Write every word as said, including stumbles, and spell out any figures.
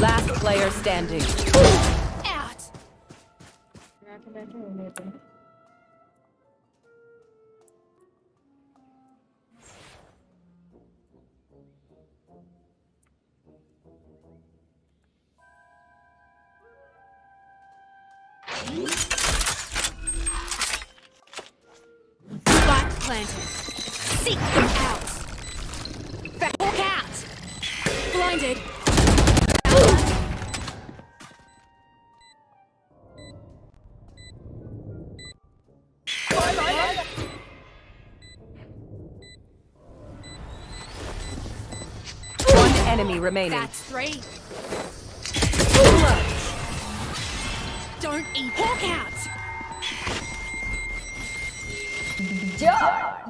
Last player standing. Out. Spot planted. Seek them out. Walk out. Blinded. Enemy remaining. That's three. Don't eat. Walk out. Darn.